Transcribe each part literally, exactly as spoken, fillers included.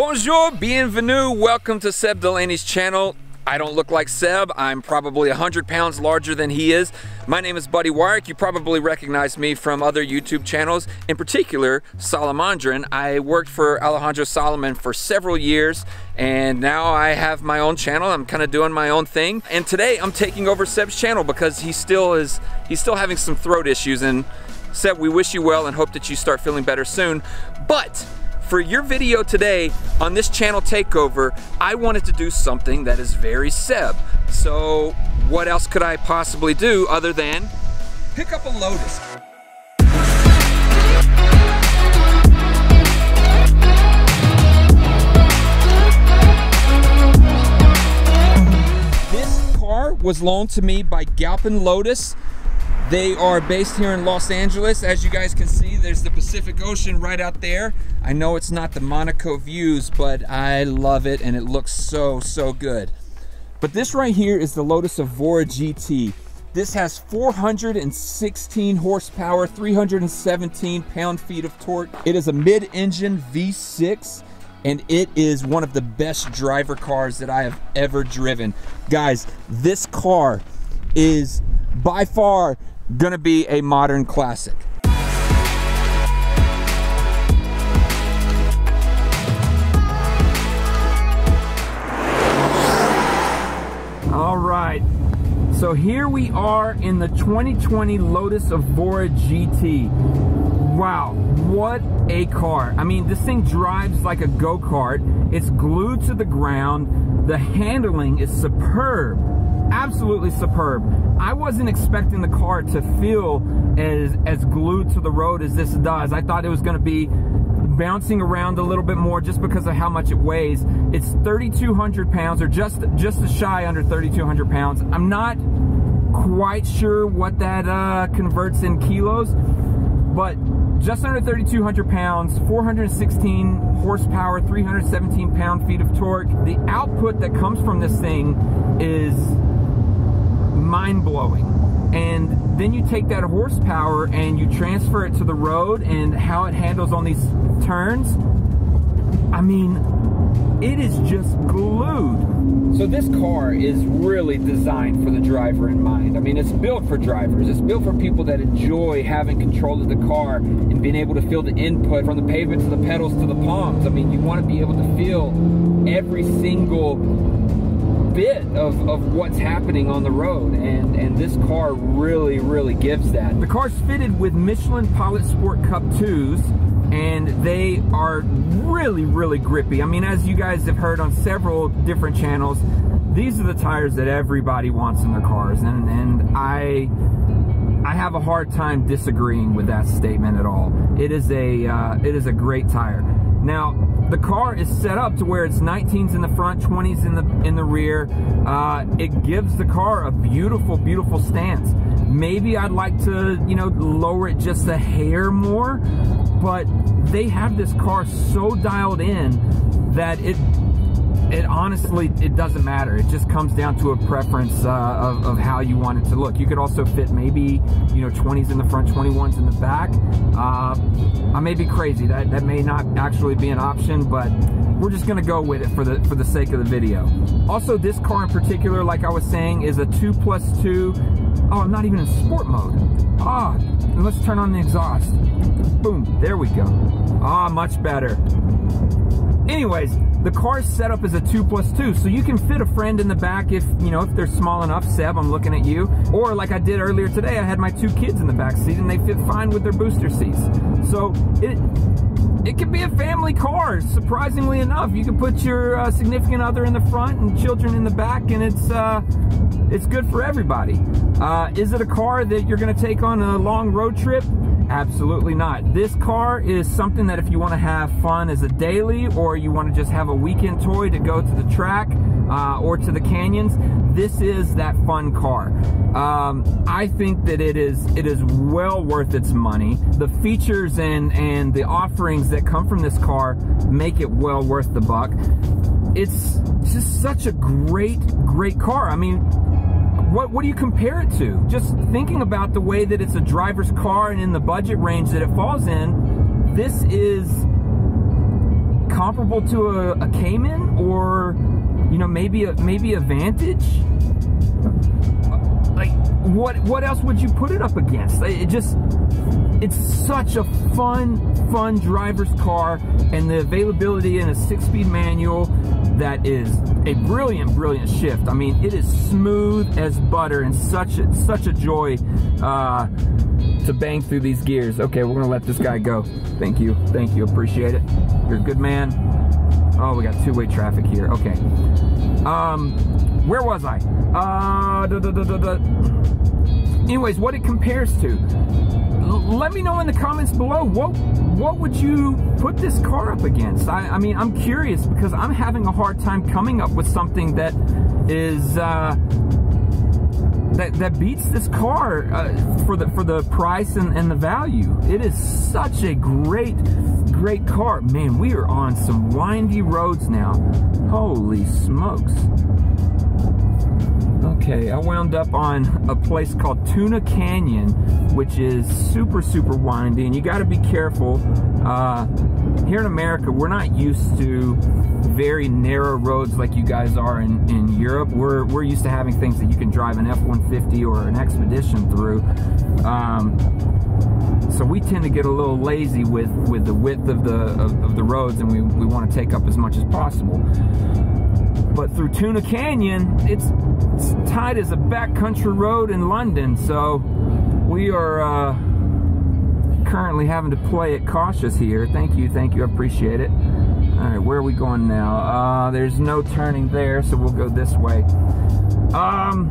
Bonjour, bienvenue, welcome to Seb Delanney's channel. I don't look like Seb. I'm probably one hundred pounds larger than he is. My name is Buddy Wyrick. You probably recognize me from other YouTube channels, in particular, Salamandrin. I worked for Alejandro Solomon for several years, and now I have my own channel. I'm kind of doing my own thing. And today I'm taking over Seb's channel because he still is, he's still having some throat issues. And Seb, we wish you well and hope that you start feeling better soon. But for your video today on this channel takeover, I wanted to do something that is very Seb. So what else could I possibly do other than pick up a Lotus? This car was loaned to me by Galpin Lotus. They are based here in Los Angeles. As you guys can see, there's the Pacific Ocean right out there. I know it's not the Monaco views, but I love it and it looks so, so good. But this right here is the Lotus Evora G T. This has four hundred sixteen horsepower, three hundred seventeen pound-feet of torque. It is a mid-engine V six. And it is one of the best driver cars that I have ever driven. Guys, this car is by far gonna be a modern classic. All right, so here we are in the twenty twenty Lotus Evora G T. Wow, what a car. I mean, this thing drives like a go-kart. It's glued to the ground. The handling is superb. Absolutely superb. I wasn't expecting the car to feel as as glued to the road as this does. I thought it was going to be bouncing around a little bit more just because of how much it weighs. It's thirty-two hundred pounds, or just just shy under thirty-two hundred pounds. I'm not quite sure what that uh, converts in kilos, but just under thirty-two hundred pounds, four hundred sixteen horsepower, three hundred seventeen pound-feet of torque. The output that comes from this thing is mind-blowing. And then you take that horsepower and you transfer it to the road and how it handles on these turns. I mean, it is just glued. So this car is really designed for the driver in mind. I mean, it's built for drivers. It's built for people that enjoy having control of the car and being able to feel the input from the pavement to the pedals to the palms. I mean, you want to be able to feel every single bit of, of what's happening on the road, and, and this car really, really gives that. The car's fitted with Michelin Pilot Sport Cup twos, and they are really, really grippy. I mean, as you guys have heard on several different channels, these are the tires that everybody wants in their cars, and, and I I have a hard time disagreeing with that statement at all. It is a, uh, it is a great tire. Now, the car is set up to where it's nineteens in the front, twenties in the in the rear. Uh, it gives the car a beautiful, beautiful stance. Maybe I'd like to, you know, lower it just a hair more, but they have this car so dialed in that it it honestly, it doesn't matter. It just comes down to a preference uh, of, of how you want it to look. You could also fit maybe, you know, twenties in the front, twenty-ones in the back. Uh, I may be crazy. That, that may not actually be an option, but we're just gonna go with it for the for the sake of the video. Also, this car in particular, like I was saying, is a two plus two. Oh, I'm not even in sport mode. Ah, and let's turn on the exhaust. Boom, there we go. Ah, much better. Anyways, the car's set up as a two plus two, so you can fit a friend in the back if, you know, if they're small enough. Seb, I'm looking at you. Or like I did earlier today, I had my two kids in the back seat and they fit fine with their booster seats. So it it can be a family car, surprisingly enough. You can put your uh, significant other in the front and children in the back, and it's uh, it's good for everybody. Uh, is it a car that you're gonna take on a long road trip? Absolutely not. This car is something that if you want to have fun as a daily, or you want to just have a weekend toy to go to the track uh, or to the canyons, this is that fun car. Um, I think that it is it is well worth its money. The features and, and the offerings that come from this car make it well worth the buck. It's just such a great, great car. I mean, What, what do you compare it to? Just thinking about the way that it's a driver's car and in the budget range that it falls in, this is comparable to a, a Cayman, or, you know, maybe a maybe a Vantage? Like, what what else would you put it up against? It just, it's such a fun, fun driver's car, and the availability in a six-speed manual, that is a brilliant, brilliant shift. I mean, it is smooth as butter, and such a, such a joy uh, to bang through these gears. Okay, we're gonna let this guy go. Thank you, thank you, appreciate it. You're a good man. Oh, we got two-way traffic here, okay. Um, where was I? Uh, da, da, da, da, da. Anyways, what it compares to. L- let me know in the comments below, what, what would you put this car up against? I, I mean, I'm curious, because I'm having a hard time coming up with something that is, uh, that, that beats this car uh, for the for the price and, and the value. It is such a great, great car. Man, we are on some windy roads now. Holy smokes. Okay, I wound up on a place called Tuna Canyon, which is super, super windy, and you gotta be careful. Uh, here in America, we're not used to very narrow roads like you guys are in, in Europe. We're, we're used to having things that you can drive an F one fifty or an Expedition through. Um, so we tend to get a little lazy with, with the width of the, of, of the roads, and we, we wanna take up as much as possible. But through Tuna Canyon, it's, it's tight as a backcountry road in London, so we are uh, currently having to play it cautious here. Thank you, thank you, I appreciate it. All right, where are we going now? Uh, there's no turning there, so we'll go this way. Um,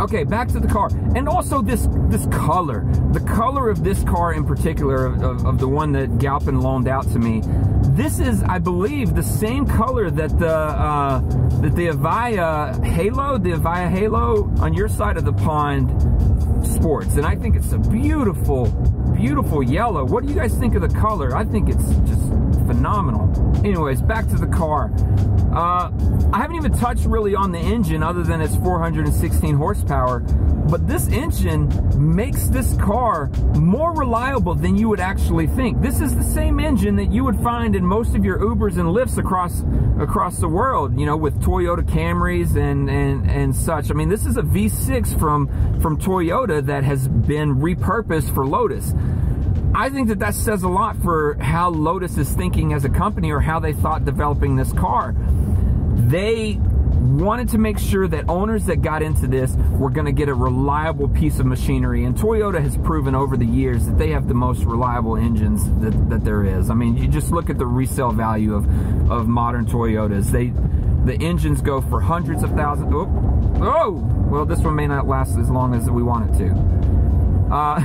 okay, back to the car. And also this this color. The color of this car in particular, of, of the one that Galpin loaned out to me, this is, I believe, the same color that the uh, that the Avaya Halo, the Avaya Halo on your side of the pond sports. And I think it's a beautiful, beautiful yellow. What do you guys think of the color? I think it's just phenomenal. Anyways, back to the car. Uh, I haven't even touched really on the engine other than its four hundred sixteen horsepower, but this engine makes this car more reliable than you would actually think. This is the same engine that you would find in most of your Ubers and Lyfts across across the world, you know, with Toyota Camrys and, and, and such. I mean, this is a V six from, from Toyota that has been repurposed for Lotus. I think that that says a lot for how Lotus is thinking as a company, or how they thought developing this car. They wanted to make sure that owners that got into this were going to get a reliable piece of machinery, and Toyota has proven over the years that they have the most reliable engines that, that there is. I mean, you just look at the resale value of, of modern Toyotas. They, the engines go for hundreds of thousands. Oh, oh, well, this one may not last as long as we want it to. Uh,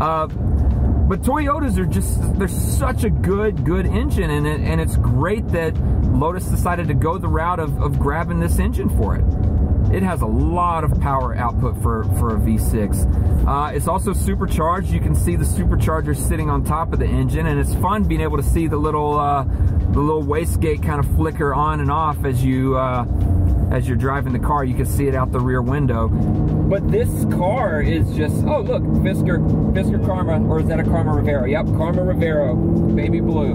uh, but Toyotas are just, they're such a good, good engine, and, it, and it's great that Lotus decided to go the route of, of grabbing this engine for it. It has a lot of power output for, for a V six. Uh, it's also supercharged. You can see the supercharger sitting on top of the engine, and it's fun being able to see the little, uh, the little wastegate kind of flicker on and off as you, uh, as you're driving the car. You can see it out the rear window. But this car is just, oh look, Fisker, Fisker Karma, or is that a Karma Rivera? Yep, Karma Rivera, baby blue.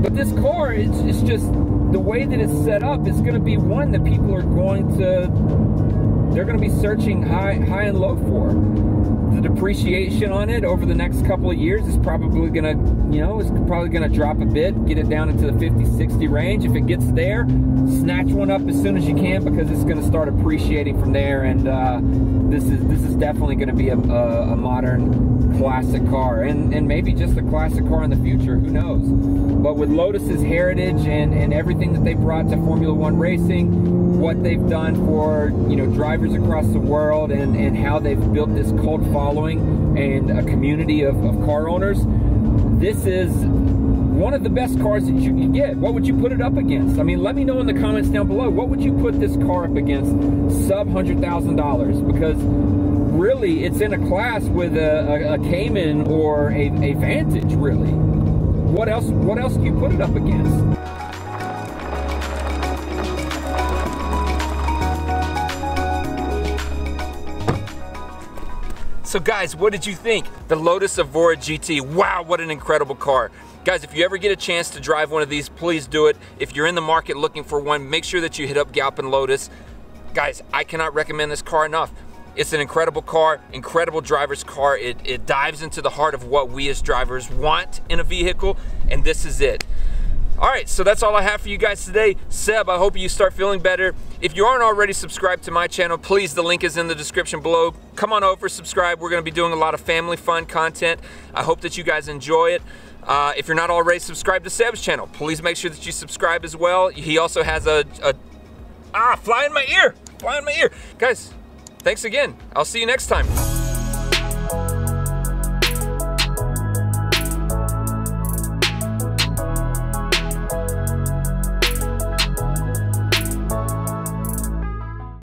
But this car, it's, it's just, the way that it's set up is gonna be one that people are going to, they're gonna be searching high, high and low for. The depreciation on it over the next couple of years is probably gonna, you know, it's probably gonna drop a bit, get it down into the fifty, sixty range. If it gets there, snatch one up as soon as you can, because it's gonna start appreciating from there. And uh, this is this is definitely gonna be a, a, a modern classic car, and, and maybe just a classic car in the future, who knows? But with Lotus's heritage and, and everything that they brought to Formula One racing, what they've done for, you know, drivers across the world, and, and how they've built this cult following and a community of, of car owners, this is one of the best cars that you can get. What would you put it up against? I mean, let me know in the comments down below, what would you put this car up against sub one hundred thousand dollars? Because really, it's in a class with a, a, a Cayman or a, a Vantage, really. What else, what else do you put it up against? So guys, what did you think? The Lotus Evora G T, wow, what an incredible car. Guys, if you ever get a chance to drive one of these, please do it. If you're in the market looking for one, make sure that you hit up Galpin Lotus. Guys, I cannot recommend this car enough. It's an incredible car, incredible driver's car. It, it dives into the heart of what we as drivers want in a vehicle, and this is it. All right, so that's all I have for you guys today. Seb, I hope you start feeling better. If you aren't already subscribed to my channel, please, the link is in the description below. Come on over, subscribe. We're gonna be doing a lot of family fun content. I hope that you guys enjoy it. Uh, if you're not already subscribed to Seb's channel, please make sure that you subscribe as well. He also has a, a ah, fly in my ear, fly in my ear. Guys, thanks again. I'll see you next time.